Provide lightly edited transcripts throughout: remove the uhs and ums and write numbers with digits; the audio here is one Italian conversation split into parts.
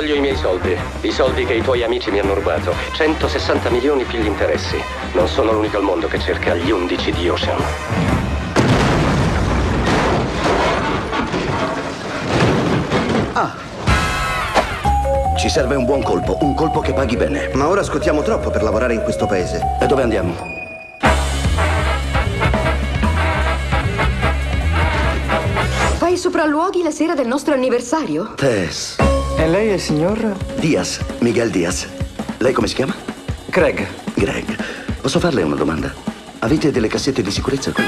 Voglio i miei soldi, i soldi che i tuoi amici mi hanno rubato. 160 milioni più gli interessi. Non sono l'unico al mondo che cerca gli 11 di Ocean. Ci serve un buon colpo, che paghi bene. Ma ora scottiamo troppo per lavorare in questo paese. E dove andiamo? Fai sopralluoghi la sera del nostro anniversario? Tess. E lei è il signor? Diaz, Miguel Diaz. Lei come si chiama? Craig. Greg, posso farle una domanda? Avete delle cassette di sicurezza qui?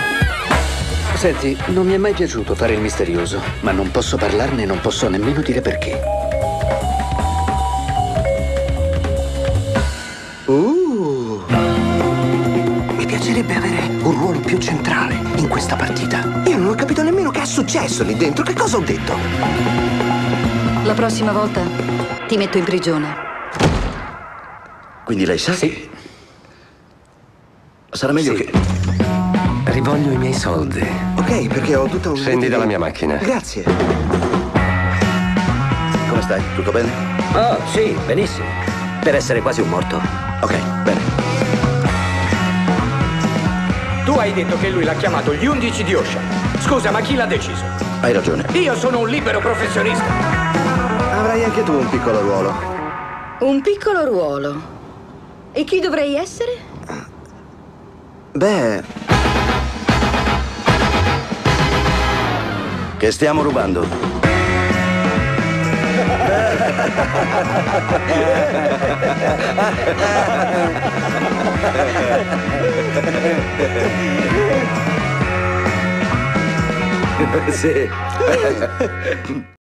Senti, non mi è mai piaciuto fare il misterioso, ma non posso parlarne e non posso nemmeno dire perché. Mi piacerebbe avere un ruolo più centrale in questa partita. Io non ho capito nemmeno che è successo lì dentro. Che cosa ho detto? La prossima volta ti metto in prigione. Quindi lei sa? Sì. Sarà meglio che... Rivoglio i miei soldi. Ok, perché ho tutta una... Scendi dalla mia macchina. Grazie. Come stai? Tutto bene? Oh, sì, benissimo. Per essere quasi un morto. Ok, bene. Tu hai detto che lui l'ha chiamato gli 11 di Ocean. Scusa, ma chi l'ha deciso? Hai ragione. Io sono un libero professionista. Avrai anche tu un piccolo ruolo. Un piccolo ruolo? E chi dovrei essere? Beh... Che stiamo rubando. Sì.